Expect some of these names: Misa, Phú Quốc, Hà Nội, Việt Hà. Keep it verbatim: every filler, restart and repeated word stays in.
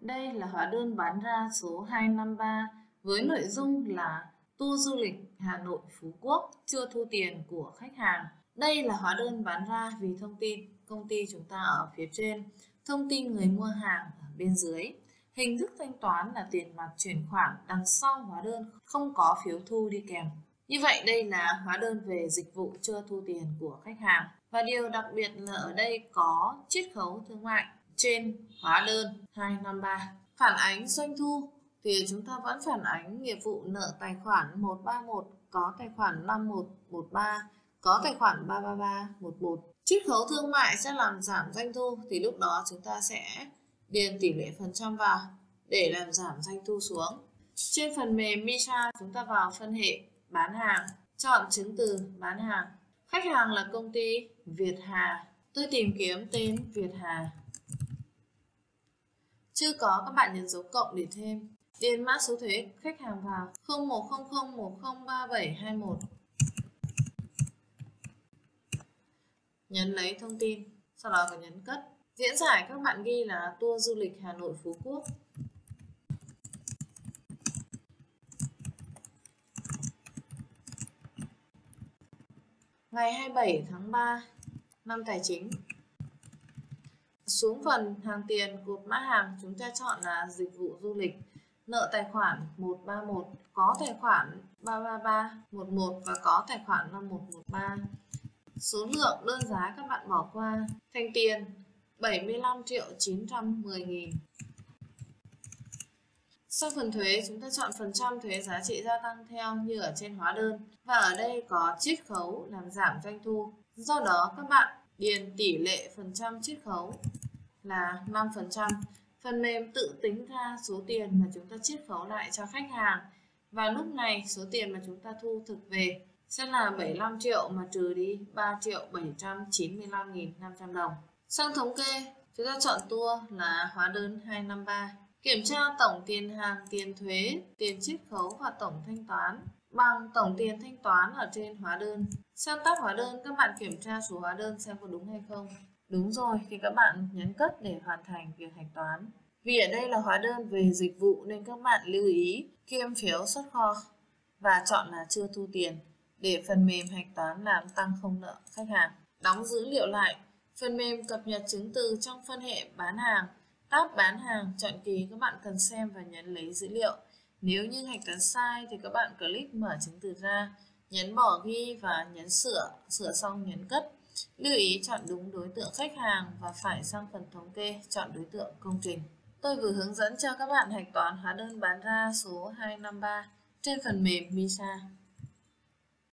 Đây là hóa đơn bán ra số hai năm ba với nội dung là tour du lịch Hà Nội Phú Quốc chưa thu tiền của khách hàng. Đây là hóa đơn bán ra vì thông tin công ty chúng ta ở phía trên, thông tin người mua hàng ở bên dưới. Hình thức thanh toán là tiền mặt chuyển khoản đằng sau hóa đơn, không có phiếu thu đi kèm. Như vậy đây là hóa đơn về dịch vụ chưa thu tiền của khách hàng. Và điều đặc biệt là ở đây có chiết khấu thương mại trên hóa đơn hai năm ba. Phản ánh doanh thu thì chúng ta vẫn phản ánh nghiệp vụ nợ tài khoản một ba một, có tài khoản năm một một ba, có tài khoản ba ba ba một một. Chiết khấu thương mại sẽ làm giảm doanh thu thì lúc đó chúng ta sẽ điền tỷ lệ phần trăm vào để làm giảm doanh thu xuống. Trên phần mềm Misa chúng ta vào phân hệ bán hàng, chọn chứng từ bán hàng. Khách hàng là công ty Việt Hà. Tôi tìm kiếm tên Việt Hà. Chưa có, các bạn nhấn dấu cộng để thêm. Điền mã số thuế khách hàng vào không một không không một không ba bảy hai một. Nhấn lấy thông tin, sau đó có nhấn cất. Diễn giải các bạn ghi là tour du lịch Hà Nội Phú Quốc. Ngày hai mươi bảy tháng ba, năm tài chính. Xuống phần hàng tiền, cột mã hàng chúng ta chọn là dịch vụ du lịch, nợ tài khoản một ba một, có tài khoản ba ba ba một một và có tài khoản năm một một ba. Số lượng đơn giá các bạn bỏ qua. Thành tiền bảy mươi lăm triệu chín trăm mười nghìn. Sau phần thuế chúng ta chọn phần trăm thuế giá trị gia tăng theo như ở trên hóa đơn, và ở đây có chiết khấu làm giảm doanh thu. Do đó các bạn điền tỷ lệ phần trăm chiết khấu là năm phần trăm. Phần mềm tự tính ra số tiền mà chúng ta chiết khấu lại cho khách hàng, và lúc này số tiền mà chúng ta thu thực về sẽ là bảy mươi lăm triệu mà trừ đi ba triệu bảy trăm chín mươi lăm nghìn năm trăm đồng. Sang thống kê, chúng ta chọn tour là hóa đơn hai năm ba. Kiểm tra tổng tiền hàng, tiền thuế, tiền chiết khấu và tổng thanh toán bằng tổng tiền thanh toán ở trên hóa đơn. Sang tab hóa đơn, các bạn kiểm tra số hóa đơn xem có đúng hay không. Đúng rồi thì các bạn nhấn cất để hoàn thành việc hạch toán. Vì ở đây là hóa đơn về dịch vụ nên các bạn lưu ý kiêm phiếu xuất kho và chọn là chưa thu tiền để phần mềm hạch toán làm tăng không nợ khách hàng. Đóng dữ liệu lại. Phần mềm cập nhật chứng từ trong phân hệ bán hàng. Tab bán hàng chọn kỳ, các bạn cần xem và nhấn lấy dữ liệu. Nếu như hạch toán sai thì các bạn click mở chứng từ ra, nhấn bỏ ghi và nhấn sửa, sửa xong nhấn cất. Lưu ý chọn đúng đối tượng khách hàng và phải sang phần thống kê chọn đối tượng công trình. Tôi vừa hướng dẫn cho các bạn hạch toán hóa đơn bán ra số hai năm ba trên phần mềm Misa.